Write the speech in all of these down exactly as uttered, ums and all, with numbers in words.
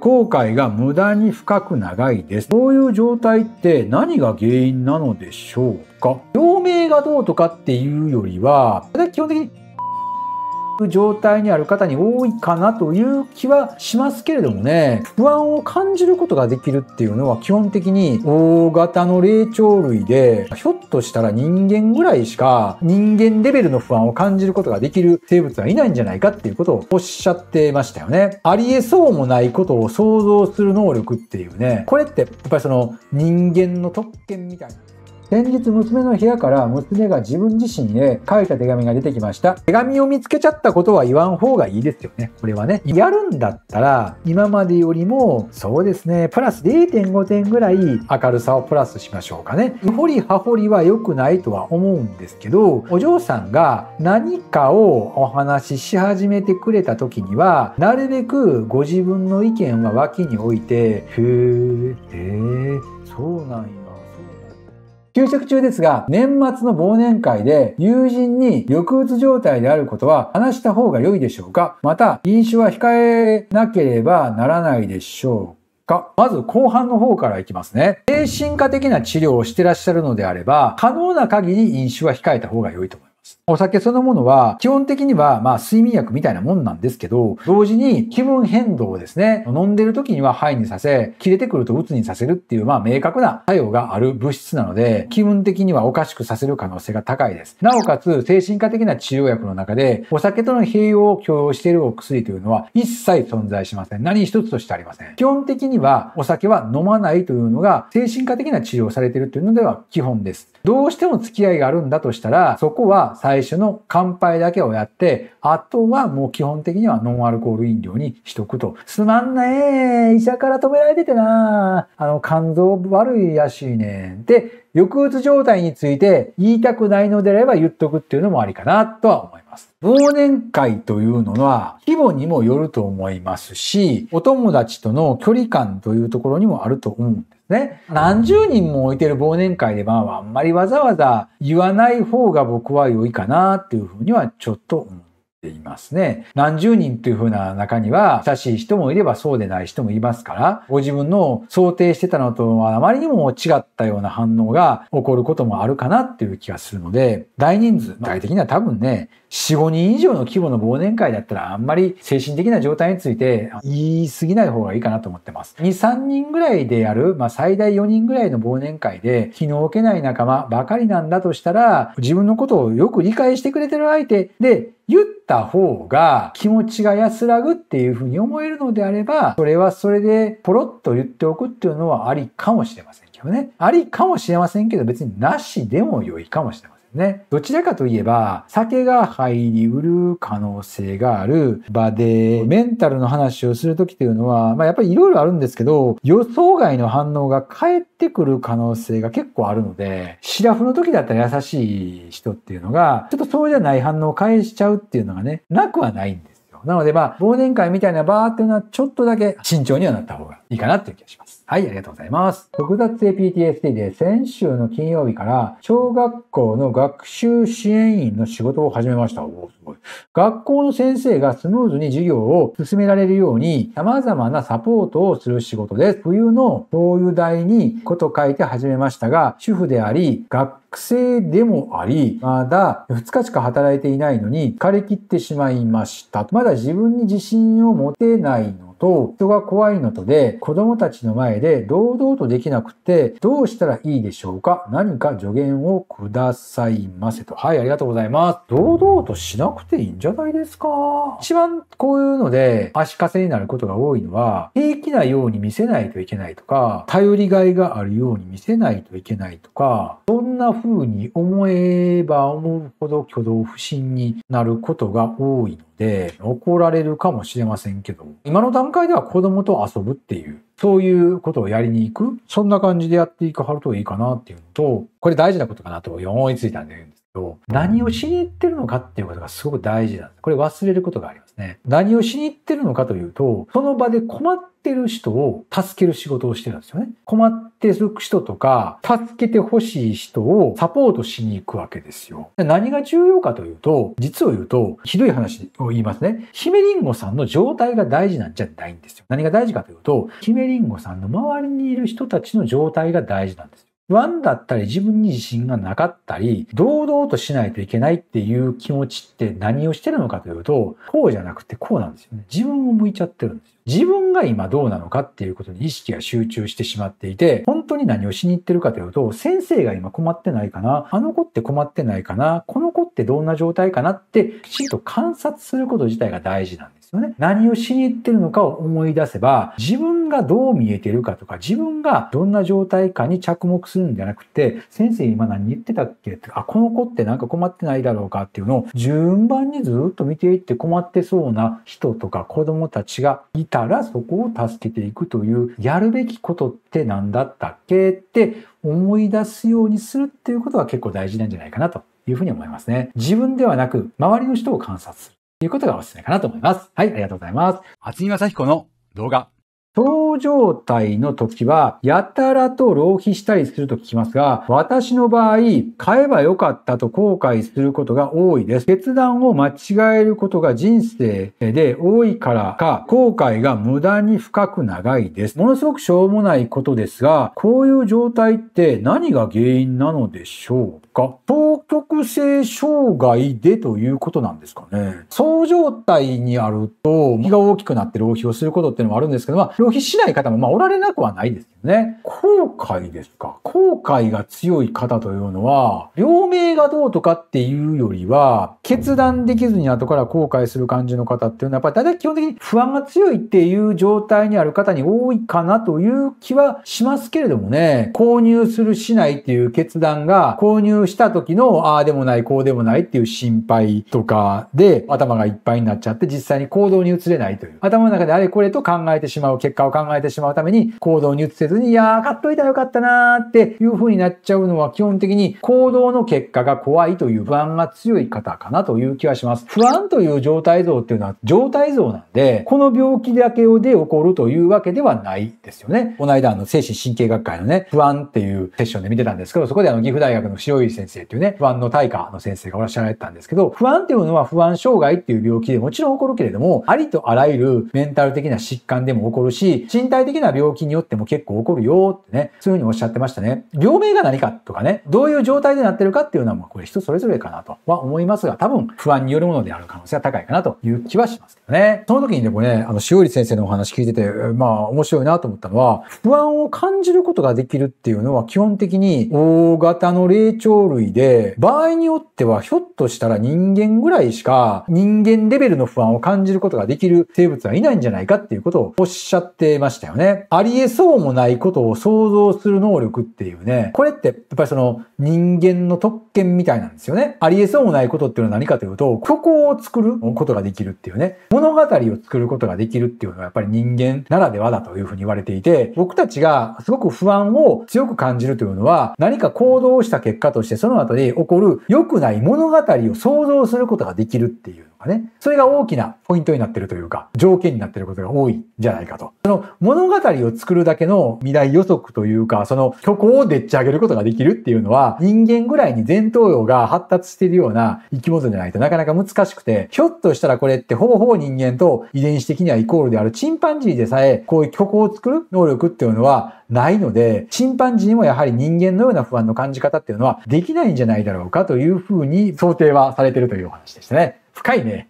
後悔が無駄に深く長いです。こういう状態って何が原因なのでしょうか？病名がどうとかっていうよりは、基本的に状態にある方に多いかなという気はしますけれどもね。不安を感じることができるっていうのは基本的に大型の霊長類で、ひょっとしたら人間ぐらいしか人間レベルの不安を感じることができる生物はいないんじゃないかっていうことをおっしゃってましたよね。ありえそうもないことを想像する能力っていうね。これってやっぱりその人間の特権みたいな。先日娘の部屋から娘が自分自身へ書いた手紙が出てきました。手紙を見つけちゃったことは言わん方がいいですよね。これはね。やるんだったら今までよりもそうですね、プラス れいてんご 点ぐらい明るさをプラスしましょうかね。根掘り葉掘りは良くないとは思うんですけど、お嬢さんが何かをお話しし始めてくれた時には、なるべくご自分の意見は脇に置いて、ふー、えー、そうなんや。休職中ですが、年末の忘年会で友人に抑うつ状態であることは話した方が良いでしょうか？また、飲酒は控えなければならないでしょうか？まず後半の方からいきますね。精神科的な治療をしてらっしゃるのであれば、可能な限り飲酒は控えた方が良いと思います。お酒そのものは基本的にはまあ睡眠薬みたいなもんなんですけど、同時に気分変動をですね、飲んでる時にはハイにさせ、切れてくると鬱にさせるっていうまあ明確な作用がある物質なので、気分的にはおかしくさせる可能性が高いです。なおかつ精神科的な治療薬の中でお酒との併用を強要しているお薬というのは一切存在しません。何一つとしてありません。基本的にはお酒は飲まないというのが精神科的な治療をされているというのでは基本です。どうしても付き合いがあるんだとしたら、そこは最初の乾杯だけをやって、あとはもう基本的にはノンアルコール飲料にしとくと。すまんねえ、医者から止められててなあの、肝臓悪いらしいねん。で、抑うつ状態について言いたくないのであれば言っとくっていうのもありかなとは思います。忘年会というのは規模にもよると思いますし、お友達との距離感というところにもあると思うんです。ね、何十人も置いてる忘年会でまああんまりわざわざ言わない方が僕は良いかなっていうふうにはちょっと思っていますね。何十人というふうな中には親しい人もいればそうでない人もいますから、ご自分の想定してたのとはあまりにも違ったような反応が起こることもあるかなっていう気がするので、大人数、具体的には多分ね、よん、ごにん以上の規模の忘年会だったらあんまり精神的な状態について言い過ぎない方がいいかなと思ってます。に、さんにんぐらいでやる、まあ最大よにんぐらいの忘年会で気の置けない仲間ばかりなんだとしたら、自分のことをよく理解してくれてる相手で言った方が気持ちが安らぐっていうふうに思えるのであれば、それはそれでポロッと言っておくっていうのはありかもしれませんけどね。ありかもしれませんけど、別になしでも良いかもしれません。ね、どちらかといえば、酒が入りうる可能性がある場で、メンタルの話をするときというのは、まあやっぱりいろいろあるんですけど、予想外の反応が返ってくる可能性が結構あるので、シラフの時だったら優しい人っていうのが、ちょっとそうじゃない反応を返しちゃうっていうのがね、なくはないんですよ。なのでまあ、忘年会みたいなバーっていうのはちょっとだけ慎重にはなった方がいいかなっていう気がします。はい、ありがとうございます。複雑性 ピーティーエスディー で先週の金曜日から小学校の学習支援員の仕事を始めました。おー、すごい。学校の先生がスムーズに授業を進められるように様々なサポートをする仕事です。冬の灯油代にこと書いて始めましたが、主婦であり、学生でもあり、まだふつかしか働いていないのに枯れ切ってしまいました。まだ自分に自信を持てないのと、人が怖いのとで、子供たちの前で堂々とできなくて、どうしたらいいでしょうか？何か助言をくださいませと。はい、ありがとうございます。堂々としなくていいんじゃないですか？一番こういうので足かせになることが多いのは、平気なように見せないといけないとか、頼りがいがあるように見せないといけないとか、そんな風に思えば思うほど挙動不審になることが多いので、怒られるかもしれませんけど、今の段階では子供と遊ぶっていう、そういうことをやりに行く、そんな感じでやっていかはるといいかなっていうのと、これ大事なことかなと思いついたんで言うんですど、何をしに行ってるのかっていうことがすごく大事なんです。これ忘れることがありますね。何をしに行ってるのかというと、その場で困ってる人を助ける仕事をしてるんですよね。困ってる人とか、助けてほしい人をサポートしに行くわけですよ。何が重要かというと、実を言うと、ひどい話を言いますね。姫りんごさんの状態が大事なんじゃないんですよ。何が大事かというと、姫りんごさんの周りにいる人たちの状態が大事なんですよ。不安だったり自分に自信がなかったり、堂々としないといけないっていう気持ちって何をしてるのかというと、こうじゃなくてこうなんですよね。自分を向いちゃってるんですよ。自分が今どうなのかっていうことに意識が集中してしまっていて、本当に何をしに行ってるかというと、先生が今困ってないかな、あの子って困ってないかな、この子ってどんな状態かなってきちんと観察すること自体が大事なんです。何をしに行ってるのかを思い出せば、自分がどう見えてるかとか、自分がどんな状態かに着目するんじゃなくて、先生今何言ってたっけ？あ、この子ってなんか困ってないだろうかっていうのを順番にずっと見ていって、困ってそうな人とか子供たちがいたらそこを助けていくという、やるべきことって何だったっけって思い出すようにするっていうことが結構大事なんじゃないかなというふうに思いますね。自分ではなく周りの人を観察する。ということがおすすめかなと思います。はい、ありがとうございます。初見雅彦の動画。糖状態の時は、やたらと浪費したりすると聞きますが、私の場合、買えばよかったと後悔することが多いです。決断を間違えることが人生で多いからか、後悔が無駄に深く長いです。ものすごくしょうもないことですが、こういう状態って何が原因なのでしょうか？双極性障害でということなんですかね。そう状態にあると、身が大きくなって浪費をすることっていうのもあるんですけど、まあ浪費しない方もまあおられなくはないですよね。後悔ですか。後悔が強い方というのは、病名がどうとかっていうよりは、決断できずに後から後悔する感じの方っていうのは、やっぱり大体基本的に不安が強いっていう状態にある方に多いかなという気はしますけれどもね。購入するしないっていう決断が、購入した時のああでもないこうでもないっていう心配とかで頭がいっぱいになっちゃって、実際に行動に移れないという、頭の中であれこれと考えてしまう、結果を考えてしまうために行動に移せずに、いやー買っといたらよかったなーっていう風になっちゃうのは、基本的に行動の結果が怖いという不安が強い方かなという気はします。不安という状態像っていうのは状態像なんで、この病気だけで起こるというわけではないですよね。この間あの精神神経学会のね、不安っていうセッションで見てたんですけど、そこであの岐阜大学の白井先生っていうね、不安の大家の先生がおらっしゃられたんですけど、不安っていうのは不安障害っていう病気でもちろん起こるけれども、ありとあらゆるメンタル的な疾患でも起こるし、身体的な病気によっても結構起こるよってね、そういうふうにおっしゃってましたね。病名が何かとかね、どういう状態でなってるかっていうのは、まあこれ人それぞれかなとは思いますが、多分不安によるものである可能性は高いかなという気はしますけどね。その時にでもね、あの塩入先生のお話聞いてて、まあ面白いなと思ったのは、不安を感じることができるっていうのは基本的に大型の霊長類で、場合によってはひょっとしたら人間ぐらいしか人間レベルの不安を感じることができる生物はいないんじゃないかっていうことをおっしゃっておっしゃってましたよね。ありえそうもないことを想像する能力っていうね、これってやっぱりその人間の特権みたいなんですよね。ありえそうもないことっていうのは何かというと、虚構を作ることができるっていうね、物語を作ることができるっていうのはやっぱり人間ならではだというふうに言われていて、僕たちがすごく不安を強く感じるというのは、何か行動をした結果としてその後で起こる良くない物語を想像することができるっていう、それが大きなポイントになってるというか、条件になってることが多いんじゃないかと。その物語を作るだけの未来予測というか、その虚構をでっち上げることができるっていうのは、人間ぐらいに前頭葉が発達しているような生き物じゃないとなかなか難しくて、ひょっとしたらこれってほぼほぼ人間と遺伝子的にはイコールであるチンパンジーでさえ、こういう虚構を作る能力っていうのはないので、チンパンジーにもやはり人間のような不安の感じ方っていうのはできないんじゃないだろうかというふうに想定はされてるというお話でしたね。深いね。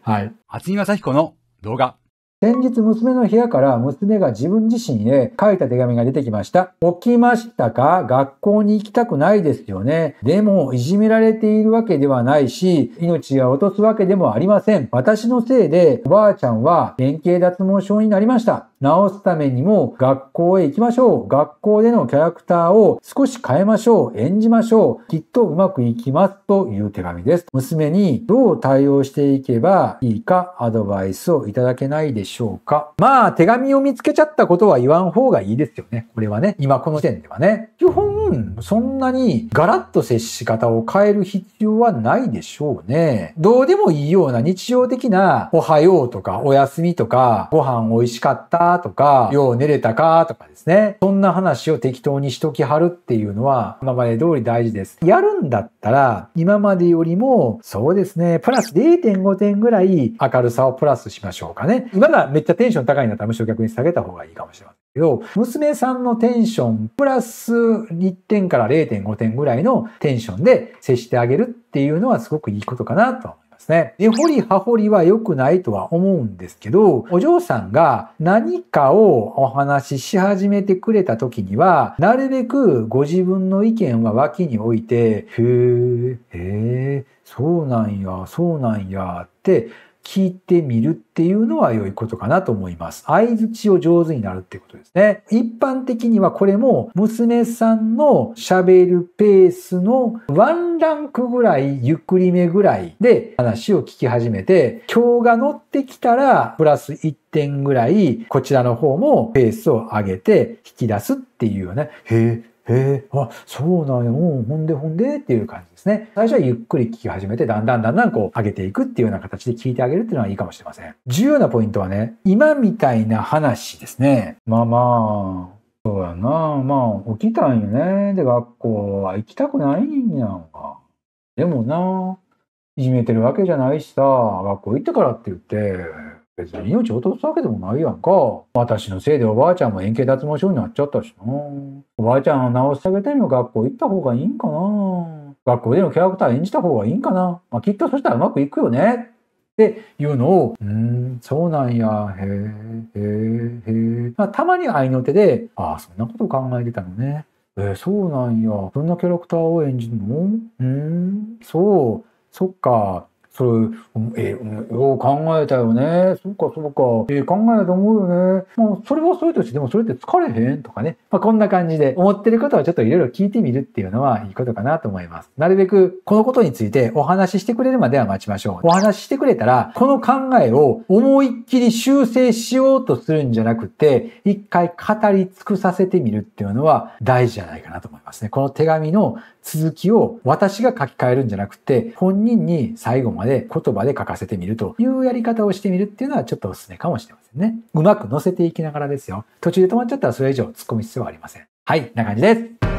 はい。初見雅彦の動画。先日娘の部屋から娘が自分自身へ書いた手紙が出てきました。起きましたか？学校に行きたくないですよね。でも、いじめられているわけではないし、命が落とすわけでもありません。私のせいでおばあちゃんは変形脱毛症になりました。直すためにも学校へ行きましょう。学校でのキャラクターを少し変えましょう。演じましょう。きっとうまくいきます。という手紙です。娘にどう対応していけばいいかアドバイスをいただけないでしょうか。まあ、手紙を見つけちゃったことは言わん方がいいですよね。これはね。今この時点ではね。基本、そんなにガラッと接し方を変える必要はないでしょうね。どうでもいいような日常的なおはようとかおやすみとかご飯美味しかったとかよう寝れたかとかですね。そんな話を適当にしときはるっていうのは今まで通り大事です。やるんだったら今までよりもそうですね。プラス れいてんごてんぐらい明るさをプラスしましょうかね。今がめっちゃテンション高いんだったらむしろ逆に下げた方がいいかもしれませんけど、娘さんのテンションプラスいってんかられいてんごてんぐらいのテンションで接してあげるっていうのはすごくいいことかなと。ね掘り葉掘りは良くないとは思うんですけど、お嬢さんが何かをお話しし始めてくれた時には、なるべくご自分の意見は脇に置いて、へー、へー、そうなんや、そうなんやって聞いてみるっていうのは良いことかなと思います。相槌を上手になるってことですね。一般的にはこれも娘さんの喋るペースのワンランクぐらい、ゆっくりめぐらいで話を聞き始めて、今日が乗ってきたらプラスいってんぐらい、こちらの方もペースを上げて引き出すっていうよね。へーへえ、あ、そうなんや、うん、ほんでほんでっていう感じですね。最初はゆっくり聞き始めて、だんだんだんだんこう上げていくっていうような形で聞いてあげるっていうのはいいかもしれません。重要なポイントはね、今みたいな話ですね。まあまあ、そうやな、まあ起きたんよね。で、学校は行きたくないんやんか。でもな、いじめてるわけじゃないしさ、学校行ってからって言って、別に命を落とすわけでもないやんか。私のせいでおばあちゃんも円形脱毛症になっちゃったしな。おばあちゃんを治してあげても学校行った方がいいんかな。学校でのキャラクター演じた方がいいんかな。まあ、きっとそしたらうまくいくよね。っていうのを、うーん、そうなんや、へえ、へえ、へえ。まあ、たまに愛の手で、ああ、そんなこと考えてたのね。えー、そうなんや。どんなキャラクターを演じるの？うーん、そう、そっか。それ、えー、よう考えたよね。そうか、そうか。えー、考えたと思うよね。まあ、それはそれとして、でもそれって疲れへんとかね。まあ、こんな感じで、思ってることはちょっといろいろ聞いてみるっていうのはいいことかなと思います。なるべく、このことについてお話ししてくれるまでは待ちましょう。お話ししてくれたら、この考えを思いっきり修正しようとするんじゃなくて、一回語り尽くさせてみるっていうのは大事じゃないかなと思いますね。この手紙の続きを私が書き換えるんじゃなくて、本人に最後までで言葉で書かせてみるというやり方をしてみるっていうのはちょっとおすすめかもしれませんね。うまく乗せていきながらですよ。途中で止まっちゃったらそれ以上突っ込む必要はありません。はい、こんな感じです。